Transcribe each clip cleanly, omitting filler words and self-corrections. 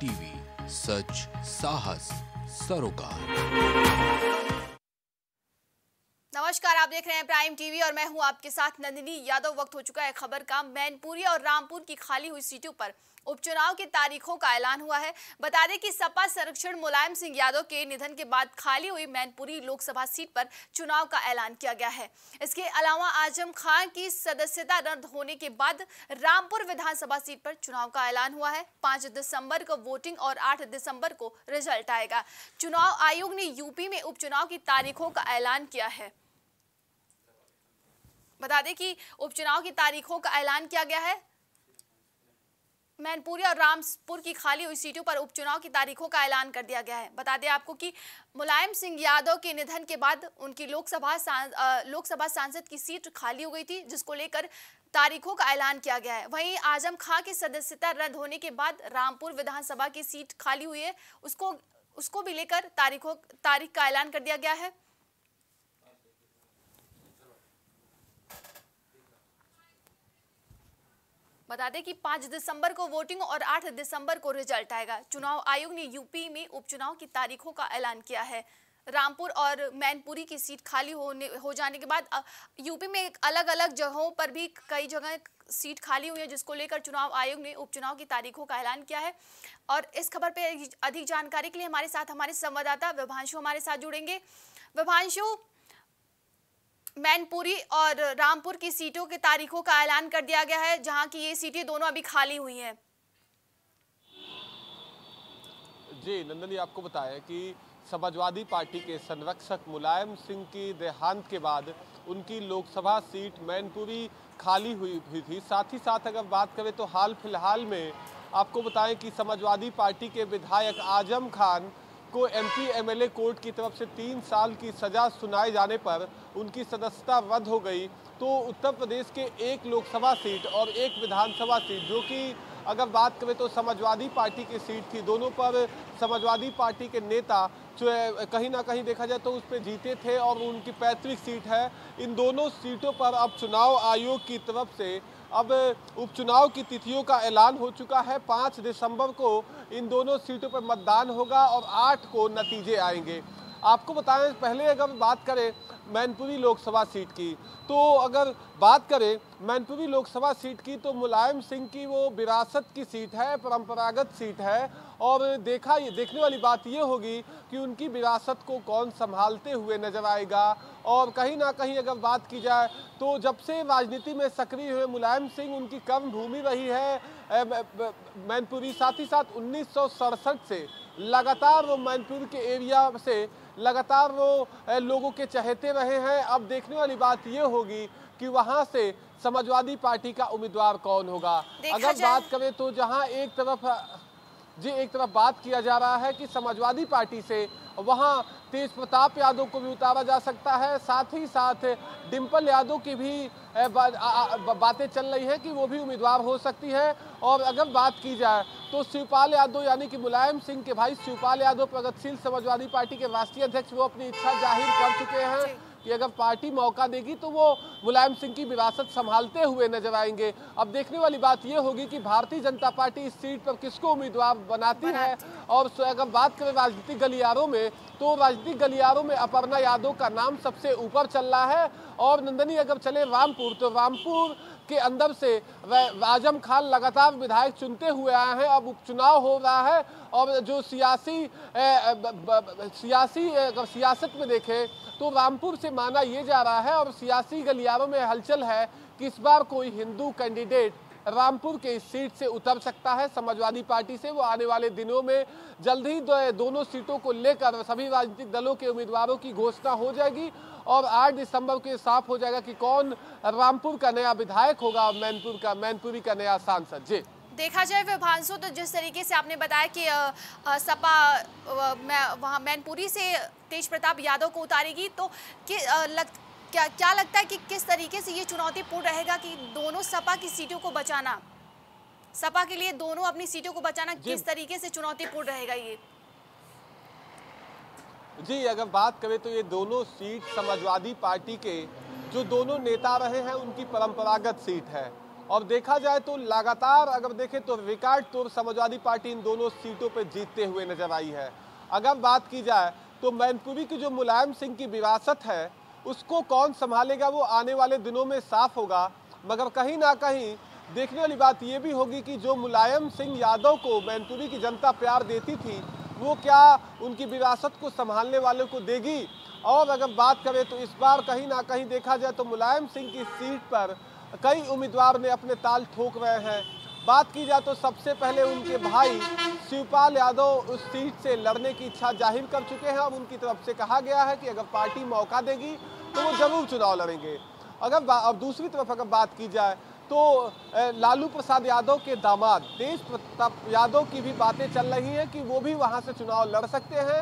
TV, सच साहस सरोकार। नमस्कार, आप देख रहे हैं प्राइम टीवी और मैं हूं आपके साथ नंदिनी यादव। वक्त हो चुका है खबर का। मैनपुरी और रामपुर की खाली हुई सीटों पर उपचुनाव की तारीखों का ऐलान हुआ है। बता दें कि सपा संरक्षण मुलायम सिंह यादव के निधन के बाद खाली हुई मैनपुरी लोकसभा सीट पर चुनाव का ऐलान किया गया है। इसके अलावा आजम खान की सदस्यता रद्द होने के बाद रामपुर विधानसभा सीट पर चुनाव का ऐलान हुआ है। 5 दिसंबर को वोटिंग और 8 दिसंबर को रिजल्ट आएगा। चुनाव आयोग ने यूपी में उपचुनाव की तारीखों का ऐलान किया है। बता दें कि उपचुनाव की तारीखों का ऐलान किया गया है। मैनपुरी और रामपुर की खाली हुई सीटों पर उपचुनाव की तारीखों का ऐलान कर दिया गया है। बता दें आपको कि मुलायम सिंह यादव के निधन के बाद उनकी लोकसभा सांसद की सीट खाली हो गई थी, जिसको लेकर तारीखों का ऐलान किया गया है। वहीं आजम खान की सदस्यता रद्द होने के बाद रामपुर विधानसभा की सीट खाली हुई है, उसको भी लेकर तारीख का ऐलान कर दिया गया है। बता दें कि 5 दिसंबर को वोटिंग और 8 दिसंबर को रिजल्ट आएगा। चुनाव आयोग ने यूपी में उपचुनाव की तारीखों का ऐलान किया है। रामपुर और मैनपुरी की सीट खाली हो जाने के बाद यूपी में अलग अलग जगहों पर भी कई जगह सीट खाली हुई है, जिसको लेकर चुनाव आयोग ने उपचुनाव की तारीखों का ऐलान किया है। और इस खबर पे अधिक जानकारी के लिए हमारे संवाददाता विभांशु हमारे साथ जुड़ेंगे। विभांशु, मैनपुरी और रामपुर की सीटों के तारीखों का ऐलान कर दिया गया है, जहां की ये सीटें दोनों अभी खाली हुई हैं। जी नंदनी, आपको बताया कि समाजवादी पार्टी के संरक्षक मुलायम सिंह की देहांत के बाद उनकी लोकसभा सीट मैनपुरी खाली हुई थी। साथ ही साथ अगर बात करें तो हाल फिलहाल में आपको बताएं कि समाजवादी पार्टी के विधायक आजम खान को MP MLA कोर्ट की तरफ से 3 साल की सजा सुनाए जाने पर उनकी सदस्यता रद्द हो गई। तो उत्तर प्रदेश के 1 लोकसभा सीट और 1 विधानसभा सीट, जो कि अगर बात करें तो समाजवादी पार्टी की सीट थी, दोनों पर समाजवादी पार्टी के नेता जो है कहीं ना कहीं देखा जाए तो उस पर जीते थे और उनकी पैतृक सीट है। इन दोनों सीटों पर अब चुनाव आयोग की तरफ से अब उपचुनाव की तिथियों का ऐलान हो चुका है। 5 दिसंबर को इन दोनों सीटों पर मतदान होगा और 8 को नतीजे आएंगे। आपको बताएं, पहले अगर बात करें मैनपुरी लोकसभा सीट की, तो अगर बात करें मैनपुरी लोकसभा सीट की तो मुलायम सिंह की वो विरासत की सीट है, परंपरागत सीट है। और देखने वाली बात ये होगी कि उनकी विरासत को कौन संभालते हुए नजर आएगा। और कहीं ना कहीं अगर बात की जाए तो जब से राजनीति में सक्रिय हुए मुलायम सिंह, उनकी कर्मभूमि रही है मैनपुरी। साथ ही साथ 1967 से लगातार वो मैनपुर के एरिया से लगातार वो लोगों के चहेते रहे हैं। अब देखने वाली बात ये होगी कि वहाँ से समाजवादी पार्टी का उम्मीदवार कौन होगा। अगर बात करें तो जहाँ एक तरफ बात किया जा रहा है कि समाजवादी पार्टी से वहाँ तेज प्रताप यादव को भी उतारा जा सकता है, साथ ही साथ डिंपल यादव की भी बातें चल रही हैं कि वो भी उम्मीदवार हो सकती है। और अगर बात की जाए तो शिवपाल यादव यानी कि मुलायम सिंह के भाई शिवपाल यादव, प्रगतिशील समाजवादी पार्टी के राष्ट्रीय अध्यक्ष, वो अपनी इच्छा जाहिर कर चुके हैं कि अगर पार्टी मौका देगी तो वो मुलायम सिंह की विरासत संभालते हुए नजर आएंगे। अब देखने वाली बात ये होगी कि भारतीय जनता पार्टी इस सीट पर किसको उम्मीदवार बनाती है। और अगर बात करें राजनीतिक गलियारों में तो राजनीतिक गलियारों में अपर्णा यादव का नाम सबसे ऊपर चल रहा है। और नंदनी अगर चले रामपुर, तो रामपुर के अंदर से आजम खान लगातार विधायक चुनते हुए आए हैं। अब उपचुनाव हो रहा है और जो सियासत में देखें तो रामपुर से माना ये जा रहा है और सियासी गलियारों में हलचल है कि इस बार कोई हिंदू कैंडिडेट रामपुर के इस सीट से उतर सकता है समाजवादी पार्टी से। वो आने वाले दिनों में जल्द ही दोनों सीटों को लेकर सभी राजनीतिक दलों के उम्मीदवारों की घोषणा हो जाएगी और 8 दिसंबर को साफ हो जाएगा कि कौन रामपुर का नया विधायक होगा और मैनपुरी का नया सांसद। जी देखा जाए विभांशु, तो जिस तरीके से आपने बताया कि सपा वहाँ मैनपुरी से तेज प्रताप यादव को उतारेगी, तो क्या लगता है कि किस तरीके से ये चुनौतीपूर्ण रहेगा कि दोनों सपा की सीटों को बचाना, सपा के लिए दोनों अपनी सीटों को बचाना किस तरीके से चुनौतीपूर्ण रहेगा ये? जी अगर बात करें तो ये दोनों सीट समाजवादी पार्टी के जो दोनों नेता रहे हैं उनकी परंपरागत सीट है। और देखा जाए तो लगातार अगर देखें तो रिकॉर्ड तोड़ समाजवादी पार्टी इन दोनों सीटों पर जीतते हुए नजर आई है। अगर बात की जाए तो मैनपुरी की जो मुलायम सिंह की विरासत है उसको कौन संभालेगा वो आने वाले दिनों में साफ होगा, मगर कहीं ना कहीं देखने वाली बात ये भी होगी कि जो मुलायम सिंह यादव को मैनपुरी की जनता प्यार देती थी वो क्या उनकी विरासत को संभालने वालों को देगी। और अगर बात करें तो इस बार कहीं ना कहीं देखा जाए तो मुलायम सिंह की सीट पर कई उम्मीदवार ने अपने ताल ठोक रहे हैं। बात की जाए तो सबसे पहले उनके भाई शिवपाल यादव उस सीट से लड़ने की इच्छा जाहिर कर चुके हैं और उनकी तरफ से कहा गया है कि अगर पार्टी मौका देगी तो वो जरूर चुनाव लड़ेंगे। अगर दूसरी तरफ अगर बात की जाए तो लालू प्रसाद यादव के दामाद तेज प्रताप यादव की भी बातें चल रही हैं कि वो भी वहां से चुनाव लड़ सकते हैं।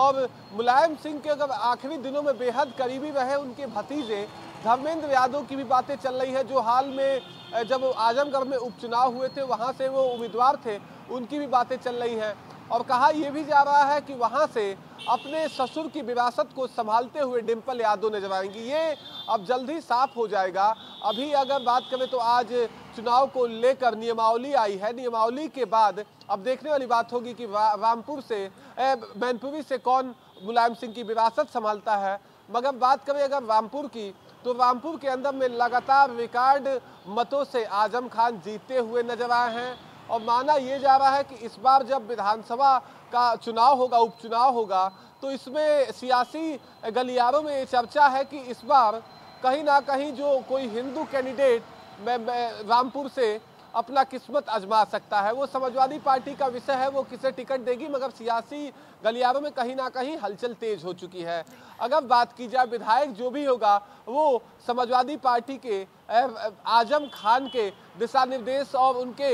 और मुलायम सिंह के अगर आखिरी दिनों में बेहद करीबी रहे उनके भतीजे धर्मेंद्र यादव की भी बातें चल रही है, जो हाल में जब आजमगढ़ में उपचुनाव हुए थे वहाँ से वो उम्मीदवार थे, उनकी भी बातें चल रही हैं। और कहा यह भी जा रहा है कि वहाँ से अपने ससुर की विरासत को संभालते हुए डिंपल यादव नजर आएंगी। ये अब जल्दी साफ हो जाएगा। अभी अगर बात करें तो आज चुनाव को लेकर नियमावली आई है, नियमावली के बाद अब देखने वाली बात होगी कि रामपुर से मैनपुरी से कौन मुलायम सिंह की विरासत संभालता है। मगर बात करें अगर रामपुर की तो रामपुर के अंदर में लगातार रिकॉर्ड मतों से आजम खान जीतते हुए नजर आए हैं। और माना यह जा रहा है कि इस बार जब विधानसभा का चुनाव होगा, उपचुनाव होगा, तो इसमें सियासी गलियारों में ये चर्चा है कि इस बार कहीं ना कहीं जो कोई हिंदू कैंडिडेट रामपुर से अपना किस्मत आजमा सकता है। वो समाजवादी पार्टी का विषय है वो किसे टिकट देगी, मगर सियासी गलियारों में कहीं ना कहीं हलचल तेज हो चुकी है। अगर बात की जाए विधायक जो भी होगा वो समाजवादी पार्टी के आजम खान के दिशा निर्देश और उनके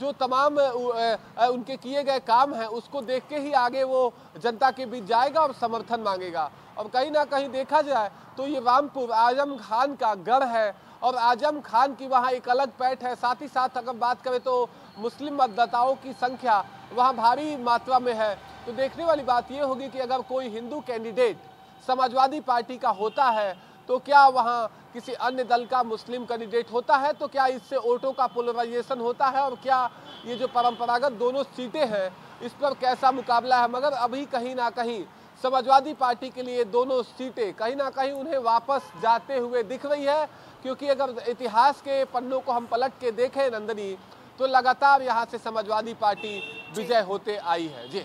जो तमाम उनके किए गए काम हैं उसको देख के ही आगे वो जनता के बीच जाएगा और समर्थन मांगेगा। और कहीं ना कहीं देखा जाए तो ये रामपुर आजम खान का गढ़ है और आजम खान की वहाँ एक अलग पैठ है। साथ ही साथ अगर बात करें तो मुस्लिम मतदाताओं की संख्या वहाँ भारी मात्रा में है। तो देखने वाली बात ये होगी कि अगर कोई हिंदू कैंडिडेट समाजवादी पार्टी का होता है तो क्या वहाँ किसी अन्य दल का मुस्लिम कैंडिडेट होता है, तो क्या इससे वोटों का पोलराइजेशन होता है और क्या ये जो परंपरागत दोनों सीटें हैं इस पर कैसा मुकाबला है। मगर अभी कहीं ना कहीं समाजवादी पार्टी के लिए दोनों सीटें कहीं ना कहीं उन्हें वापस जाते हुए दिख रही है, क्योंकि अगर इतिहास के पन्नों को हम पलट के देखें नंदिनी तो लगातार यहाँ से समाजवादी पार्टी विजय होते आई है। जी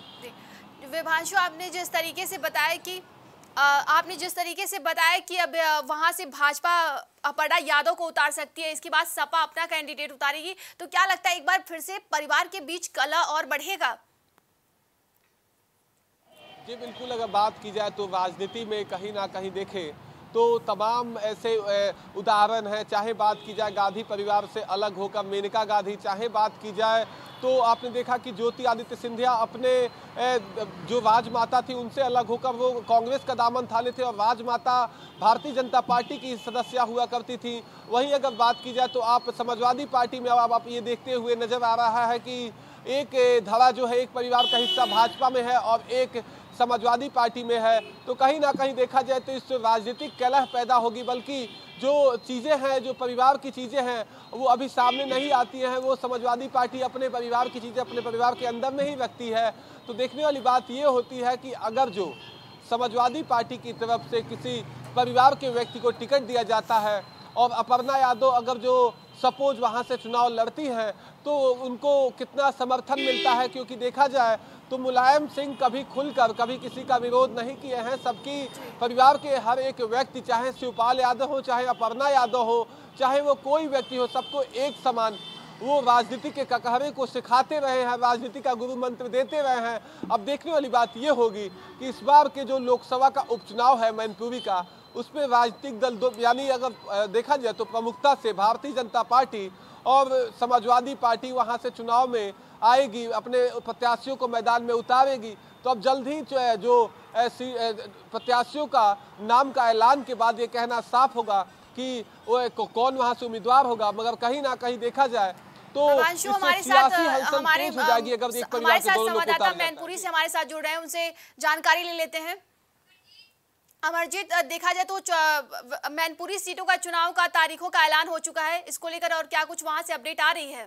विभांशु, आपने जिस तरीके से बताया कि अब वहाँ से भाजपा अपर्णा यादव को उतार सकती है, इसके बाद सपा अपना कैंडिडेट उतारेगी, तो क्या लगता है एक बार फिर से परिवार के बीच कलह और बढ़ेगा? जी बिल्कुल, अगर बात की जाए तो राजनीति में कहीं ना कहीं देखें तो तमाम ऐसे उदाहरण हैं। चाहे बात की जाए गांधी परिवार से अलग होकर मेनका गांधी, चाहे बात की जाए तो आपने देखा कि ज्योति आदित्य सिंधिया अपने जो राजमाता थी उनसे अलग होकर वो कांग्रेस का दामन थामे थे और राजमाता भारतीय जनता पार्टी की सदस्या हुआ करती थी। वहीं अगर बात की जाए तो आप समाजवादी पार्टी में अब आप ये देखते हुए नजर आ रहा है कि एक धारा जो है, एक परिवार का हिस्सा भाजपा में है और एक समाजवादी पार्टी में है। तो कहीं ना कहीं देखा जाए तो इससे राजनीतिक कलह पैदा होगी, बल्कि जो चीज़ें हैं, जो परिवार की चीज़ें हैं वो अभी सामने नहीं आती हैं। वो समाजवादी पार्टी अपने परिवार की चीज़ें अपने परिवार के अंदर में ही रखती है। तो देखने वाली बात ये होती है कि अगर जो समाजवादी पार्टी की तरफ से किसी परिवार के व्यक्ति को टिकट दिया जाता है और अपर्णा यादव अगर जो सपोज वहाँ से चुनाव लड़ती हैं तो उनको कितना समर्थन मिलता है, क्योंकि देखा जाए तो मुलायम सिंह कभी खुलकर कभी किसी का विरोध नहीं किए हैं। सबकी परिवार के हर एक व्यक्ति, चाहे शिवपाल यादव हो, चाहे अपर्णा यादव हो, चाहे वो कोई व्यक्ति हो, सबको एक समान वो राजनीति के ककहरे को सिखाते रहे हैं, राजनीति का गुरु मंत्र देते रहे हैं। अब देखने वाली बात ये होगी कि इस बार के जो लोकसभा का उपचुनाव है मैनपुरी का, उसमें राजनीतिक दल दो यानी अगर देखा जाए तो प्रमुखता से भारतीय जनता पार्टी और समाजवादी पार्टी वहां से चुनाव में आएगी, अपने प्रत्याशियों को मैदान में उतारेगी। तो अब जल्द ही जो ऐसी प्रत्याशियों का नाम का ऐलान के बाद ये कहना साफ होगा कि वो कौन वहां से उम्मीदवार होगा, मगर कहीं ना कहीं देखा जाए तो हमारे साथ संवाददाता मैनपुरी से हमारे साथ जुड़ रहे हैं, उनसे जानकारी ले लेते हैं। अमरजीत, देखा जाए तो मैनपुरी सीटों का चुनाव का तारीखों का ऐलान हो चुका है, इसको लेकर और क्या कुछ वहां से अपडेट आ रही है?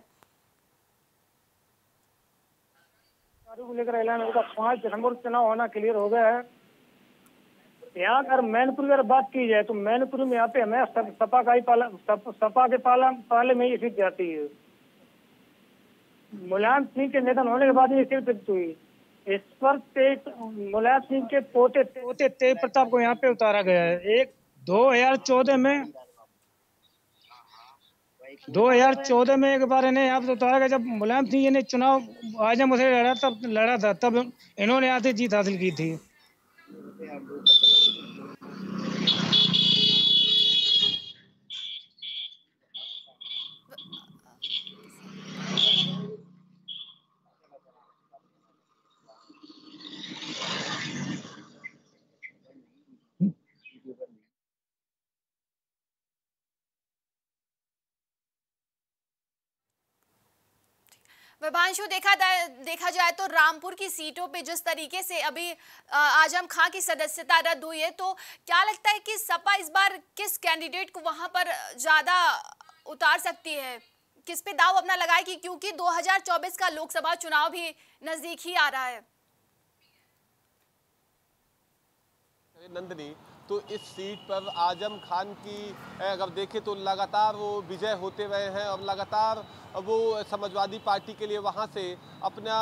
तारीख को लेकर ऐलान होगा, 5 दिसंबर चुनाव होना क्लियर हो गया है। यहाँ अगर मैनपुरी अगर बात की जाए तो मैनपुरी में यहाँ पे हमें सपा के पाले में ही सीट जाती है। मुलायम सिंह के निधन होने के बाद ये सीट रिक्त हुई। इस पर मुलायम सिंह के पोते तेज प्रताप को यहाँ पे उतारा गया है। 2014 में एक बार इन्हें यहाँ पे उतारा गया, जब मुलायम सिंह इन्हें चुनाव आजम से लड़ा था, तब इन्होंने यहाँ से जीत हासिल की थी। विभांशु, देखा जाए तो रामपुर की सीटों पे जिस तरीके से अभी आजम खान की सदस्यता रद्द हुई है, तो क्या लगता है कि सपा इस बार किस कैंडिडेट को वहां पर ज्यादा उतार सकती है, किस पे दाव अपना लगाएगी, क्योंकि 2024 का लोकसभा चुनाव भी नजदीक ही आ रहा है? नंदिनी, तो इस सीट पर आजम खान की अगर देखें तो लगातार वो विजय होते हुए हैं और लगातार वो समाजवादी पार्टी के लिए वहाँ से अपना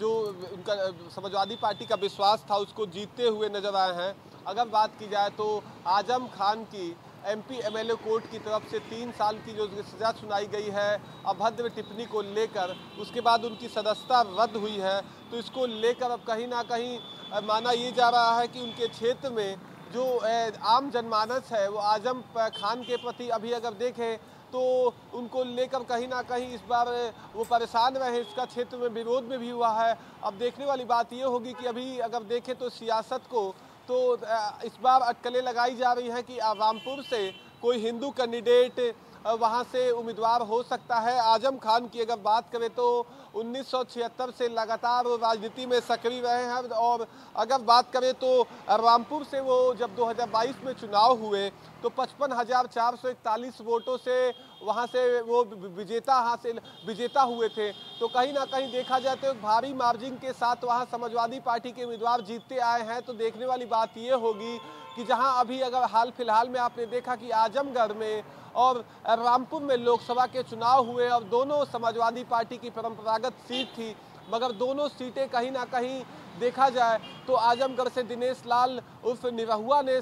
जो उनका समाजवादी पार्टी का विश्वास था उसको जीतते हुए नजर आए हैं। अगर बात की जाए तो आजम खान की MP MLA कोर्ट की तरफ से 3 साल की जो सजा सुनाई गई है अभद्र टिप्पणी को लेकर, उसके बाद उनकी सदस्यता रद्द हुई है, तो इसको लेकर अब कहीं ना कहीं माना ये जा रहा है कि उनके क्षेत्र में जो आम जनमानस है वो आजम खान के प्रति अभी अगर देखें तो उनको लेकर कहीं ना कहीं इस बार वो परेशान रहे। इसका क्षेत्र में विरोध में भी हुआ है। अब देखने वाली बात ये होगी कि अभी अगर देखें तो सियासत को तो इस बार अटकलें लगाई जा रही हैं कि रामपुर से कोई हिंदू कैंडिडेट वहाँ से उम्मीदवार हो सकता है। आजम खान की अगर बात करें तो 1976 से लगातार वो राजनीति में सक्रिय रहे हैं और अगर बात करें तो रामपुर से वो जब 2022 में चुनाव हुए तो 55,441 वोटों से वहां से वो विजेता हुए थे। तो कहीं ना कहीं देखा जाए तो भारी मार्जिन के साथ वहां समाजवादी पार्टी के उम्मीदवार जीतते आए हैं। तो देखने वाली बात ये होगी कि जहां अभी अगर हाल फिलहाल में आपने देखा कि आजमगढ़ में और रामपुर में लोकसभा के चुनाव हुए और दोनों समाजवादी पार्टी की परंपरागत सीट थी, मगर दोनों सीटें कहीं ना कहीं देखा जाए तो आजमगढ़ से दिनेश लाल उर्फ निरहुआ ने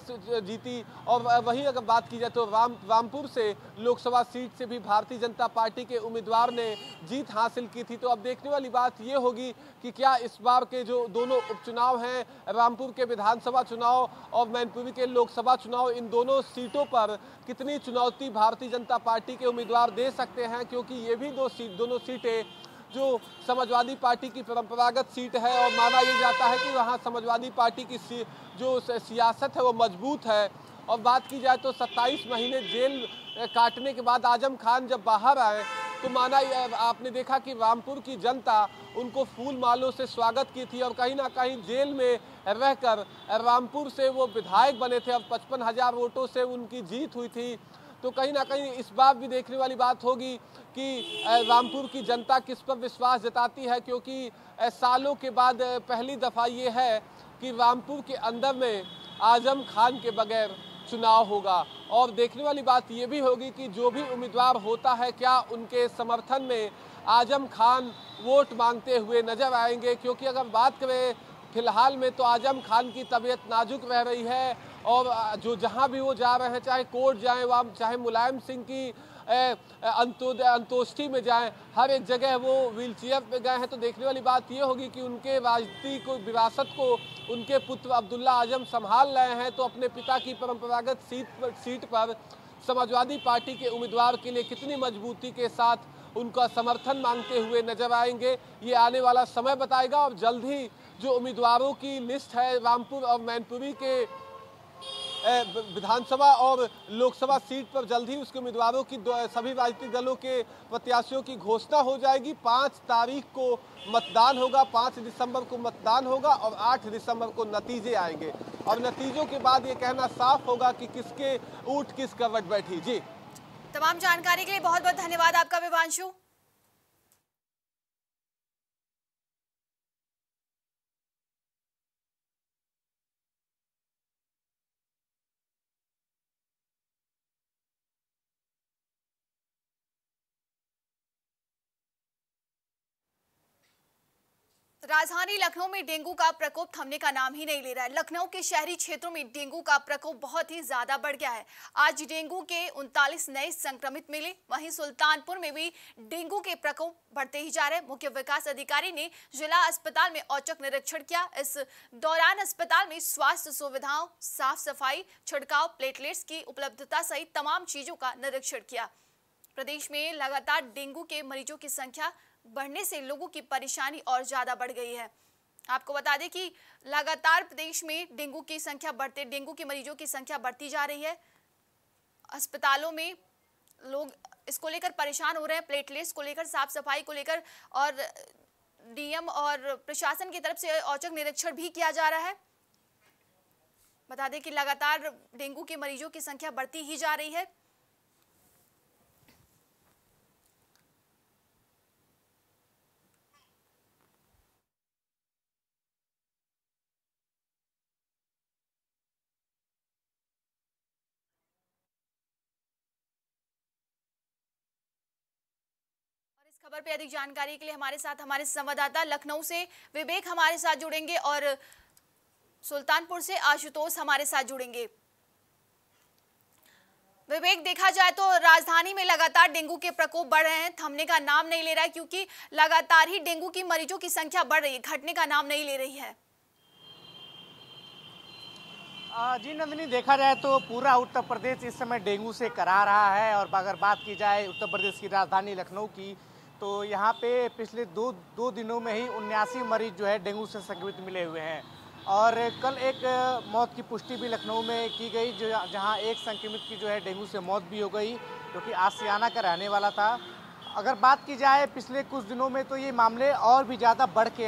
जीती और वहीं अगर बात की जाए तो रामपुर से लोकसभा सीट से भी भारतीय जनता पार्टी के उम्मीदवार ने जीत हासिल की थी। तो अब देखने वाली बात ये होगी कि क्या इस बार के जो दोनों उपचुनाव हैं, रामपुर के विधानसभा चुनाव और मैनपुरी के लोकसभा चुनाव, इन दोनों सीटों पर कितनी चुनौती भारतीय जनता पार्टी के उम्मीदवार दे सकते हैं, क्योंकि ये भी दोनों सीटें जो समाजवादी पार्टी की परंपरागत सीट है और माना यह जाता है कि वहाँ समाजवादी पार्टी की जो सियासत है वो मजबूत है। और बात की जाए तो 27 महीने जेल काटने के बाद आजम खान जब बाहर आए तो माना आपने देखा कि रामपुर की जनता उनको फूल मालों से स्वागत की थी और कहीं ना कहीं जेल में रहकर रामपुर से वो विधायक बने थे और 55,000 वोटों से उनकी जीत हुई थी। तो कहीं ना कहीं इस बार भी देखने वाली बात होगी कि रामपुर की जनता किस पर विश्वास जताती है, क्योंकि सालों के बाद पहली दफ़ा ये है कि रामपुर के अंदर में आजम खान के बगैर चुनाव होगा। और देखने वाली बात ये भी होगी कि जो भी उम्मीदवार होता है, क्या उनके समर्थन में आजम खान वोट मांगते हुए नजर आएंगे, क्योंकि अगर बात करें फिलहाल में तो आजम खान की तबीयत नाजुक रह रही है और जो जहां भी वो जा रहे हैं, चाहे कोर्ट जाएं, वहाँ चाहे मुलायम सिंह की अंतोष्टी में जाएं, हर एक जगह वो व्हीलचेयर पे गए हैं। तो देखने वाली बात ये होगी कि उनके विरासत को उनके पुत्र अब्दुल्ला आजम संभाल रहे हैं। तो अपने पिता की परंपरागत सीट पर समाजवादी पार्टी के उम्मीदवार के लिए कितनी मजबूती के साथ उनका समर्थन मांगते हुए नजर आएंगे, ये आने वाला समय बताएगा। और जल्द ही जो उम्मीदवारों की लिस्ट है रामपुर और मैनपुरी के विधानसभा और लोकसभा सीट पर जल्द ही उसके उम्मीदवारों की सभी राजनीतिक दलों के प्रत्याशियों की घोषणा हो जाएगी। 5 तारीख को मतदान होगा, 5 दिसंबर को मतदान होगा और 8 दिसंबर को नतीजे आएंगे और नतीजों के बाद ये कहना साफ होगा कि किसके ऊँट किस करवट बैठी। जी, तमाम जानकारी के लिए बहुत बहुत धन्यवाद आपका विभांशु। राजधानी लखनऊ में डेंगू का प्रकोप थमने का नाम ही नहीं ले रहा है। लखनऊ के शहरी क्षेत्रों में डेंगू का प्रकोप बहुत ही ज्यादा बढ़ गया है। आज डेंगू के 39 नए संक्रमित मिले। वहीं सुल्तानपुर में भी डेंगू के प्रकोप बढ़ते ही जा रहे हैं। मुख्य विकास अधिकारी ने जिला अस्पताल में औचक निरीक्षण किया। इस दौरान अस्पताल में स्वास्थ्य सुविधाओं, साफ सफाई, छिड़काव, प्लेटलेट्स की उपलब्धता सहित तमाम चीजों का निरीक्षण किया। प्रदेश में लगातार डेंगू के मरीजों की संख्या बढ़ने से लोगों की परेशानी और ज्यादा बढ़ गई है। आपको बता दें कि लगातार प्रदेश में डेंगू के मरीजों की संख्या बढ़ती जा रही है। अस्पतालों में लोग इसको लेकर परेशान हो रहे हैं, प्लेटलेट्स को लेकर, साफ सफाई को लेकर, और डीएम और प्रशासन की तरफ से औचक निरीक्षण भी किया जा रहा है। बता दें कि लगातार डेंगू के मरीजों की संख्या बढ़ती ही जा रही है। खबर पे अधिक जानकारी के लिए हमारे साथ हमारे संवाददाता लखनऊ से विवेक हमारे साथ जुड़ेंगे और सुल्तानपुर से आशुतोष हमारे साथ जुड़ेंगे। विवेक, देखा जाए तो राजधानी में लगातार डेंगू के प्रकोप बढ़ रहे हैं, थमने का नाम नहीं ले रहा है, क्योंकि लगातार ही डेंगू की मरीजों की संख्या बढ़ रही है, घटने का नाम नहीं ले रही है। जी नंदिनी, देखा जाए तो पूरा उत्तर प्रदेश इस समय डेंगू से करा रहा है। और अगर बात की जाए उत्तर प्रदेश की राजधानी लखनऊ की, तो यहाँ पे पिछले दो दिनों में ही 79 मरीज जो है डेंगू से संक्रमित मिले हुए हैं। और कल एक मौत की पुष्टि भी लखनऊ में की गई, जो जहाँ एक संक्रमित की जो है डेंगू से मौत भी हो गई, जो कि आसियाना का रहने वाला था। अगर बात की जाए पिछले कुछ दिनों में, तो ये मामले और भी ज़्यादा बढ़ के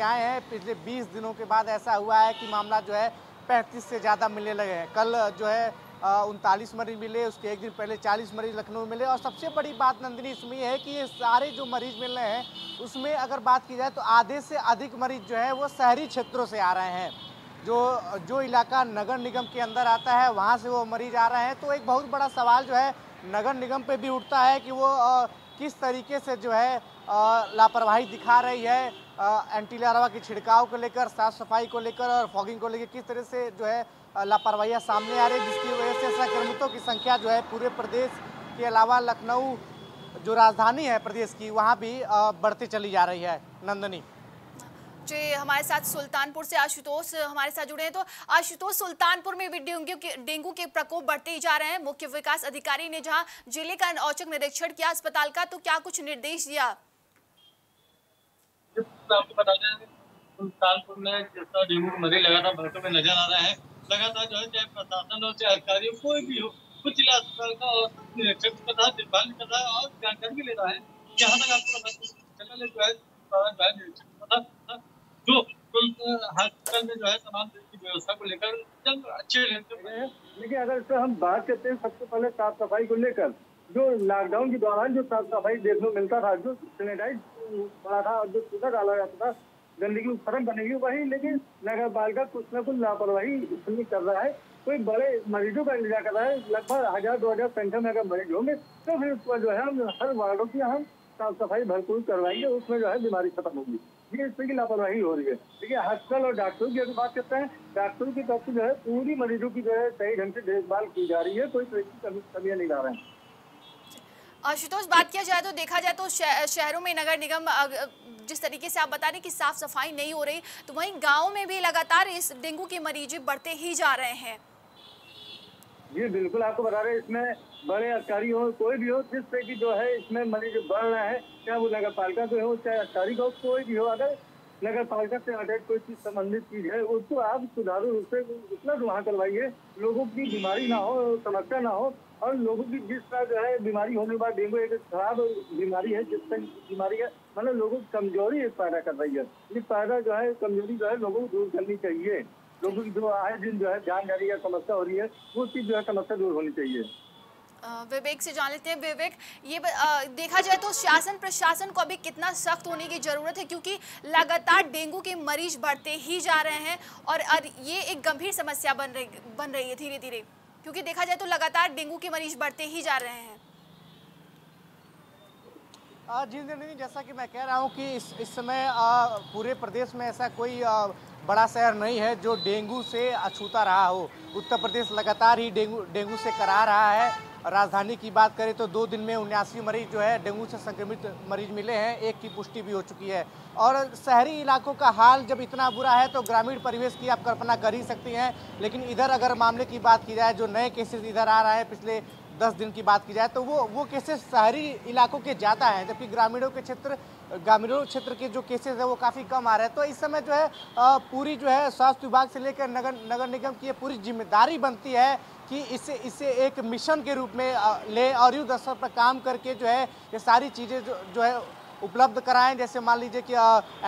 आए हैं। पिछले 20 दिनों के बाद ऐसा हुआ है कि मामला जो है 35 से ज़्यादा मिलने लगे हैं। कल जो है 39 मरीज मिले, उसके एक दिन पहले 40 मरीज लखनऊ में मिले। और सबसे बड़ी बात नंदिनी इसमें यह है कि ये सारे जो मरीज मिल रहे हैं उसमें अगर बात की जाए तो आधे से अधिक मरीज जो है वो शहरी क्षेत्रों से आ रहे हैं। जो इलाका नगर निगम के अंदर आता है वहाँ से वो मरीज आ रहे हैं। तो एक बहुत बड़ा सवाल जो है नगर निगम पर भी उठता है कि वो किस तरीके से जो है लापरवाही दिखा रही है एंटी लार्वा के छिड़काव को लेकर, साफ सफाई को लेकर और फॉगिंग को लेकर, किस तरह से जो है लापरवाहियाँ सामने आ रही है, जिसकी वजह से संक्रमितों की संख्या जो है पूरे प्रदेश के अलावा लखनऊ जो राजधानी है प्रदेश की, वहाँ भी बढ़ती चली जा रही है। नंदिनी जी, हमारे साथ सुल्तानपुर से आशुतोष हमारे साथ जुड़े हैं। तो आशुतोष, सुल्तानपुर में भी डेंगू के प्रकोप बढ़ते ही जा रहे हैं। मुख्य विकास अधिकारी ने जहाँ जिले का औचक निरीक्षण किया अस्पताल का, तो क्या कुछ निर्देश दिया? आपको बता दें, सुल्तानपुर में जितना डेंगू मरीज लगातार भर्ती में नजर आ रहा है, लगातार जो है चाहे प्रशासन हो चाहे अधिकारी कोई भी हो, कुछ जिला अस्पताल का देखभाल कर रहा है और जानकारी भी ले रहा है। यहाँ तक आपको बता दें जो हॉस्पिटल में जो है तमाम व्यवस्था को लेकर अच्छे लेते हैं। लेकिन अगर इसमें हम बात करते हैं सबसे पहले साफ सफाई को लेकर, जो लॉकडाउन के दौरान जो साफ सफाई देखने को मिलता था, जो सैनिटाइज बड़ा था और जो कूड़ा डाला जाता था, गंदगी खत्म बनेगी वही, लेकिन नगर पालिका कुछ ना कुछ लापरवाही इसमें कर रहा है। कोई बड़े मरीजों का इंतजार कर रहा है, लगभग 1000-2000 संख्या में अगर मरीज होंगे तो फिर उसमें जो है हम हर वार्डों की हम साफ सफाई भरपूर करवाएंगे, उसमें जो है बीमारी खत्म होगी। ये इस तरह की लापरवाही हो रही है। देखिए, हॉस्पिटल और डॉक्टरों की अगर बात करते हैं, डॉक्टरों की तरफ से जो है पूरी मरीजों की जो है सही ढंग से देखभाल की जा रही है, कोई तरह की कमियाँ नहीं ला रहे हैं। आशुतोष, बात किया जाए तो देखा जाए तो शहरों में नगर निगम जिस तरीके से आप बता रहे कि साफ सफाई नहीं हो रही, तो वहीं गांव में भी लगातार इस डेंगू के मरीज बढ़ते ही जा रहे हैं। जी बिल्कुल, आपको बता रहे हैं इसमें बड़े अधिकारी हो कोई भी हो, जिस तरह की जो है इसमें मरीज बढ़ रहे हैं, चाहे वो नगर पालिका के हो चाहे अधिकारी का हो, कोई भी हो, अगर नगर पालिका से अटैच कोई चीज संबंधित चीज है उसको आप सुधारू रूप से उतना वहाँ करवाइए, लोगों की बीमारी ना हो, समस्या ना हो। और लोगों की जिस तरह जो है बीमारी होने के बाद डेंगू एक खराब बीमारी है, जिस तरह बीमारी है मतलब लोगों की कमजोरी एक पैदा कर रही है। ये पैदा जो है कमजोरी जो है लोगों को दूर करनी चाहिए। लोगों की जो आए दिन जो है जान जा रही है, समस्या हो रही है, वो चीज जो है समस्या दूर होनी चाहिए। विवेक से जान लेते हैं। विवेक, ये देखा जाए तो शासन प्रशासन को अभी कितना सख्त होने की ज़रूरत है, क्योंकि लगातार डेंगू के मरीज बढ़ते ही जा रहे हैं और ये एक गंभीर समस्या बन रही है धीरे धीरे, क्योंकि देखा जाए तो लगातार डेंगू के मरीज बढ़ते ही जा रहे हैं। जी नंदिनी, जैसा कि मैं कह रहा हूँ कि इस समय पूरे प्रदेश में ऐसा कोई बड़ा शहर नहीं है जो डेंगू से अछूता रहा हो। उत्तर प्रदेश लगातार ही डेंगू से करा रहा है। राजधानी की बात करें तो 2 दिन में 79 मरीज जो है डेंगू से संक्रमित मरीज मिले हैं, एक की पुष्टि भी हो चुकी है। और शहरी इलाकों का हाल जब इतना बुरा है तो ग्रामीण परिवेश की आप कल्पना कर ही सकती हैं। लेकिन इधर अगर मामले की बात की जाए, जो नए केसेस इधर आ रहा है पिछले 10 दिन की बात की जाए, तो वो केसेस शहरी इलाकों के ज़्यादा हैं, जबकि ग्रामीणों क्षेत्र के जो केसेस है वो काफ़ी कम आ रहे हैं। तो इस समय जो है पूरी जो है स्वास्थ्य विभाग से लेकर नगर निगम की ये पूरी जिम्मेदारी बनती है कि इसे एक मिशन के रूप में ले और युद्ध स्तर पर काम करके जो है ये सारी चीज़ें जो है उपलब्ध कराएं। जैसे मान लीजिए कि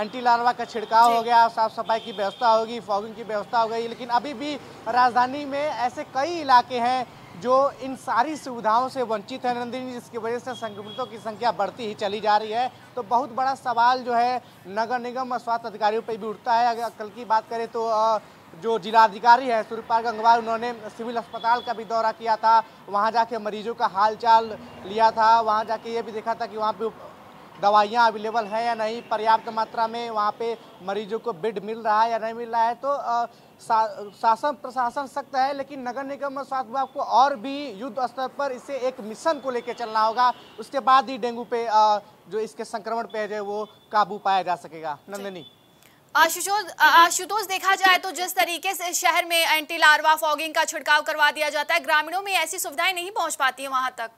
एंटी लार्वा का छिड़काव हो गया, साफ सफाई की व्यवस्था होगी, फॉगिंग की व्यवस्था हो गई। लेकिन अभी भी राजधानी में ऐसे कई इलाके हैं जो इन सारी सुविधाओं से वंचित है नंदिनी, जिसकी वजह से संक्रमितों की संख्या बढ़ती ही चली जा रही है। तो बहुत बड़ा सवाल जो है नगर निगम और स्वास्थ्य अधिकारियों पर भी उठता है। अगर कल की बात करें तो जो जिलाधिकारी है सूर्यपाल गंगवार, उन्होंने सिविल अस्पताल का भी दौरा किया था, वहाँ जाके मरीजों का हालचाल लिया था, वहाँ जाके ये भी देखा था कि वहाँ पे दवाइयाँ अवेलेबल हैं या नहीं, पर्याप्त मात्रा में वहाँ पे मरीजों को बेड मिल रहा है या नहीं मिल रहा है। तो शासन प्रशासन सख्त है, लेकिन नगर निगम और स्वास्थ्य विभाग को और भी युद्ध स्तर पर इसे एक मिशन को लेकर चलना होगा। उसके बाद ही डेंगू पे जो इसके संक्रमण पे है वो काबू पाया जा सकेगा। नंदिनी, आशुतोष, देखा जाए तो जिस तरीके से शहर में एंटी लार्वा फॉगिंग का छिड़काव करवा दिया जाता है, ग्रामीणों में ऐसी सुविधाएं नहीं पहुंच पाती है वहां तक।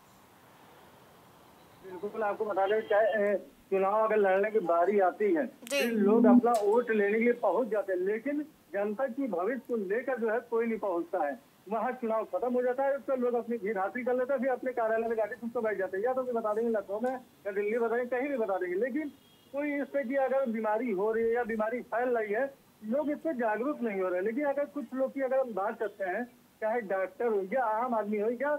बिल्कुल, आपको बता दें चाहे चुनाव अगर लड़ने की बारी आती है तो लोग अपना वोट लेने के लिए पहुंच जाते हैं, लेकिन जनता की भविष्य को लेकर जो है कोई नहीं पहुँचता है। वहाँ चुनाव खत्म हो जाता है तो लोग अपनी भीड़ हासिल कर लेते हैं, फिर अपने कार्यालय में जाकर खुद तो बैठ जाते हैं। या तो बता देंगे लखनऊ में, या दिल्ली बताएंगे, कहीं भी बता देंगे, लेकिन कोई इस पे कि अगर बीमारी हो रही है या बीमारी फैल रही है, लोग इस पे जागरूक नहीं हो रहे। लेकिन अगर कुछ लोग की अगर हम बात करते हैं, चाहे डॉक्टर हो या आम आदमी हो या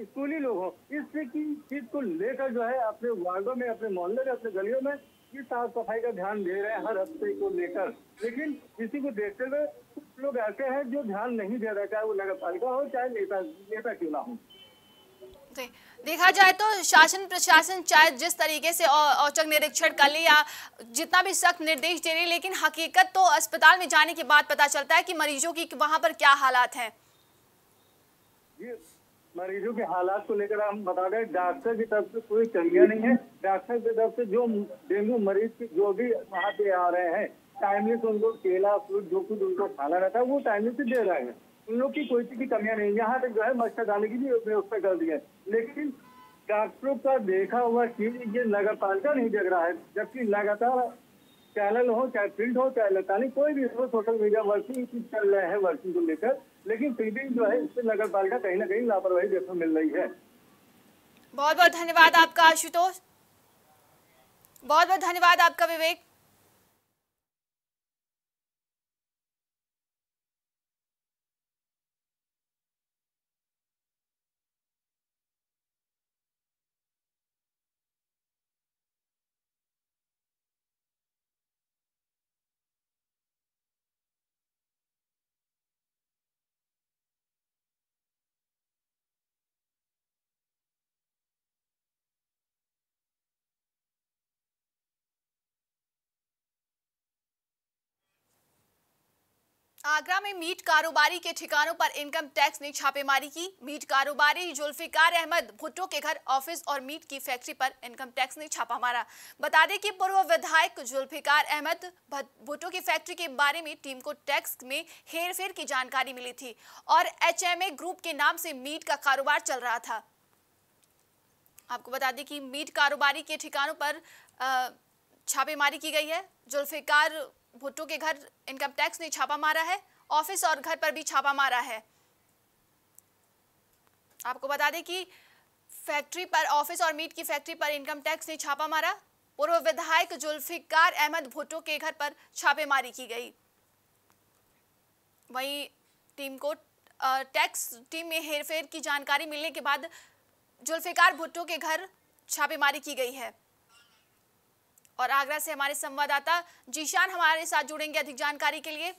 स्कूली लोग हो, इस चीज को लेकर जो है अपने वार्डों में, अपने मोहल्ले में, अपने गलियों में ये साफ सफाई का ध्यान दे रहे हैं हर हफ्ते को लेकर। लेकिन इसी को देखते हुए कुछ लोग ऐसे हैं जो ध्यान नहीं दे रहे, चाहे वो नगर पालिका हो, चाहे नेता क्यों ना हो। देखा जाए तो शासन प्रशासन चाहे जिस तरीके से औचक निरीक्षण कर ले या जितना भी सख्त निर्देश दे रहे, लेकिन हकीकत तो अस्पताल में जाने के बाद पता चलता है कि मरीजों की वहां पर क्या हालात हैं। मरीजों के हालात को लेकर हम बता दें डॉक्टर की तरफ से कोई तैयारी नहीं है। डॉक्टर की तरफ से जो डेंगू मरीज की जो भी वहाँ पे आ रहे हैं, टाइमली से उनको केला फ्रूट जो कुछ उनको खाना रहता है वो टाइमली से दे रहे हैं। उन लोग की कोई चीज की कमियां नहीं, यहाँ तक जो है मच्छरदानी की भी व्यवस्था कर दी है। लेकिन डॉक्टरों का देखा हुआ चीज ये नगर पालिका नहीं देख रहा है, जबकि लगातार चैनल हो, चाहे प्रिंट हो, चाहे इलेक्ट्रॉनिक, कोई भी हो, सोशल मीडिया वर्किंग चल रहे हैं वर्किंग को लेकर, लेकिन फिर भी जो है इससे नगर पालिका कहीं ना कहीं लापरवाही देखने मिल रही है। बहुत बहुत धन्यवाद आपका आशुतोष, बहुत बहुत धन्यवाद आपका विवेक। आगरा में मीट कारोबारी के ठिकानों पर इनकम टैक्स ने छापेमारी की। मीट कारोबारी जुल्फिकार अहमद भुट्टो के घर, ऑफिस और मीट की फैक्ट्री पर इनकम टैक्स ने छापा मारा। बता दें कि पूर्व विधायक जुल्फिकार अहमद भुट्टो की फैक्ट्री के बारे में टीम को टैक्स में हेरफेर की जानकारी मिली थी और HMA ग्रुप के नाम से मीट का कारोबार चल रहा था। आपको बता दें कि मीट कारोबारी के ठिकानों पर छापेमारी की गई है। जुल्फिकार भुट्टो के घर इनकम टैक्स ने छापा मारा है, ऑफिस और घर पर भी छापा मारा है। आपको बता दें कि फैक्ट्री पर, ऑफिस और मीट की फैक्ट्री पर इनकम टैक्स ने छापा मारा। पूर्व विधायक जुल्फिकार अहमद भुट्टो के घर पर छापेमारी की गई। वहीं टीम को टैक्स टीम में हेरफेर की जानकारी मिलने के बाद जुल्फिकार भुट्टो के घर छापेमारी की गई है। और आगरा से हमारे संवाददाता जीशान हमारे साथ जुड़ेंगे अधिक जानकारी के लिए।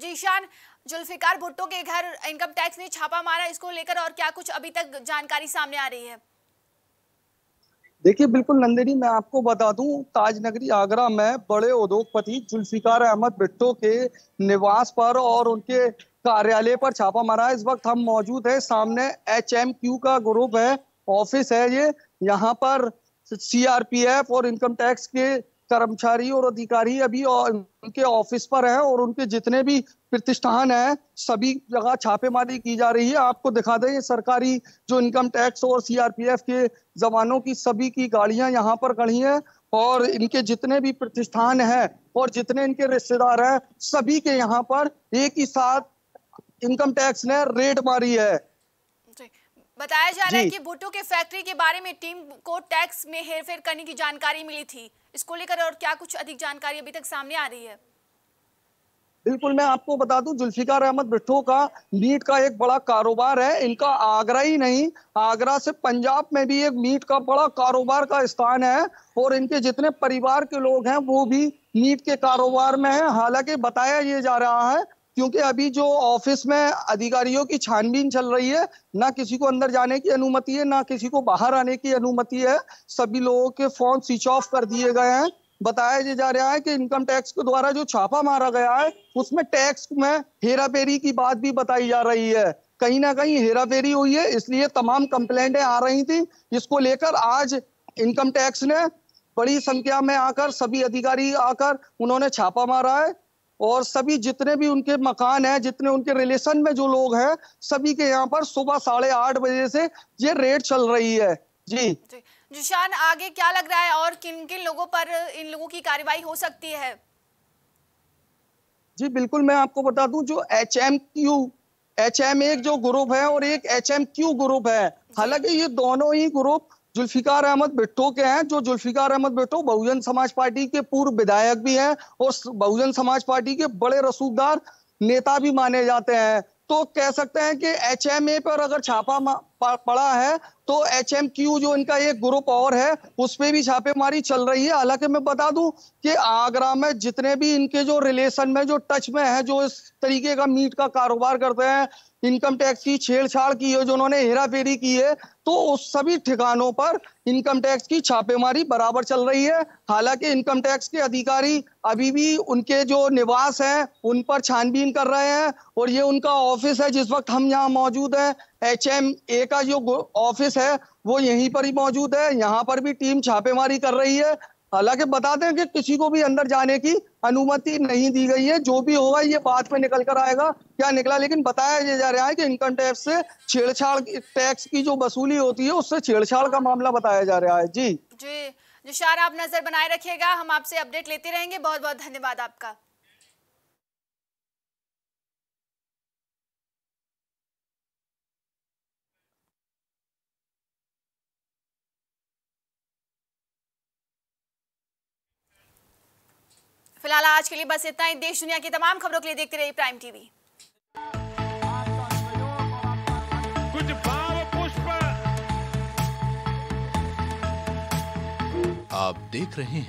जीशान, जुल्फिकार भुट्टो के घर इनकम टैक्स ने छापा मारा, इसको लेकर और क्या कुछ अभी तक जानकारी सामने आ रही है? देखिए बिल्कुल नंदिनी, मैं आपको बता दूं, ताजनगरी आगरा में बड़े उद्योगपति जुल्फिकार अहमद भुट्टो के निवास पर और उनके कार्यालय पर छापा मारा है। इस वक्त हम मौजूद है, सामने HMQ का ग्रुप है, ऑफिस है ये। यहाँ पर CRPF और इनकम टैक्स के कर्मचारी और अधिकारी अभी उनके ऑफिस पर है और उनके जितने भी प्रतिष्ठान है सभी जगह छापेमारी की जा रही है। आपको दिखा दें, ये सरकारी जो इनकम टैक्स और CRPF के जवानों की सभी की गाड़ियां यहाँ पर खड़ी हैं और इनके जितने भी प्रतिष्ठान हैं और जितने इनके रिश्तेदार हैं सभी के यहाँ पर एक ही साथ इनकम टैक्स ने रेड मारी है। बताया जा रहा है कि भुट्टो के फैक्ट्री के बारे में टीम को टैक्स में हेरफेर करने की जानकारी मिली थी, इसको लेकर और क्या कुछ अधिक जानकारी अभी तक सामने आ रही है? बिल्कुल, मैं आपको बता दूं, जुल्फिकार अहमद भुट्टो का मीट का एक बड़ा कारोबार है। इनका आगरा ही नहीं, आगरा से पंजाब में भी एक मीट का बड़ा कारोबार का स्थान है और इनके जितने परिवार के लोग हैं वो भी मीट के कारोबार में है। हालांकि बताया ये जा रहा है, क्योंकि अभी जो ऑफिस में अधिकारियों की छानबीन चल रही है, ना किसी को अंदर जाने की अनुमति है ना किसी को बाहर आने की अनुमति है, सभी लोगों के फोन स्विच ऑफ कर दिए गए हैं। बताया जा रहा है कि इनकम टैक्स के द्वारा जो छापा मारा गया है उसमें टैक्स में हेराफेरी की बात भी बताई जा रही है। कहीं ना कहीं हेराफेरी हुई है, इसलिए तमाम कंप्लेंटें आ रही थी। इसको लेकर आज इनकम टैक्स ने बड़ी संख्या में आकर, सभी अधिकारी आकर उन्होंने छापा मारा है और सभी जितने भी उनके मकान हैं, जितने उनके रिलेशन में जो लोग हैं, सभी के यहाँ पर सुबह 8:30 बजे से ये रेड चल रही है। जी जीशान, आगे क्या लग रहा है और किन किन लोगों पर इन लोगों की कार्रवाई हो सकती है? जी बिल्कुल, मैं आपको बता दूं, जो HM1 जो ग्रुप है और एक HMQ ग्रुप है। हालांकि ये दोनों ही ग्रुप जुल्फिकार अहमद भुट्टो के हैं। जो जुल्फिकार अहमद भुट्टो बहुजन समाज पार्टी के पूर्व विधायक भी हैं और बहुजन समाज पार्टी के बड़े रसूखदार नेता भी माने जाते हैं, तो कह सकते हैं कि HMA पर अगर छापा पड़ा है तो HMQ जो इनका एक ग्रुप और है उस पर भी छापेमारी चल रही है। हालांकि मैं बता दूं कि आगरा में जितने भी इनके जो रिलेशन में, जो टच में है, जो इस तरीके का मीट का कारोबार करते हैं, इनकम टैक्स की छेड़छाड़ की है, जो उन्होंने हेराफेरी की है, तो उस सभी ठिकानों पर इनकम टैक्स की छापेमारी बराबर चल रही है। हालांकि इनकम टैक्स के अधिकारी अभी भी उनके जो निवास हैं उन पर छानबीन कर रहे हैं और ये उनका ऑफिस है। जिस वक्त हम यहाँ मौजूद है, HMA का जो ऑफिस है वो यहीं पर ही मौजूद है, यहाँ पर भी टीम छापेमारी कर रही है। हालांकि बता दें कि किसी को भी अंदर जाने की अनुमति नहीं दी गई है। जो भी होगा ये बाद में निकल कर आएगा क्या निकला, लेकिन बताया जा रहा है कि इनकम टैक्स से छेड़छाड़, टैक्स की जो वसूली होती है उससे छेड़छाड़ का मामला बताया जा रहा है। जी निशार, आप नजर बनाए रखिएगा, हम आपसे अपडेट लेते रहेंगे। बहुत बहुत धन्यवाद आपका। फिलहाल आज के लिए बस इतना ही। देश दुनिया की तमाम खबरों के लिए देखते रहिए प्राइम टीवी। कुछ भाव पुष्प आप देख रहे हैं।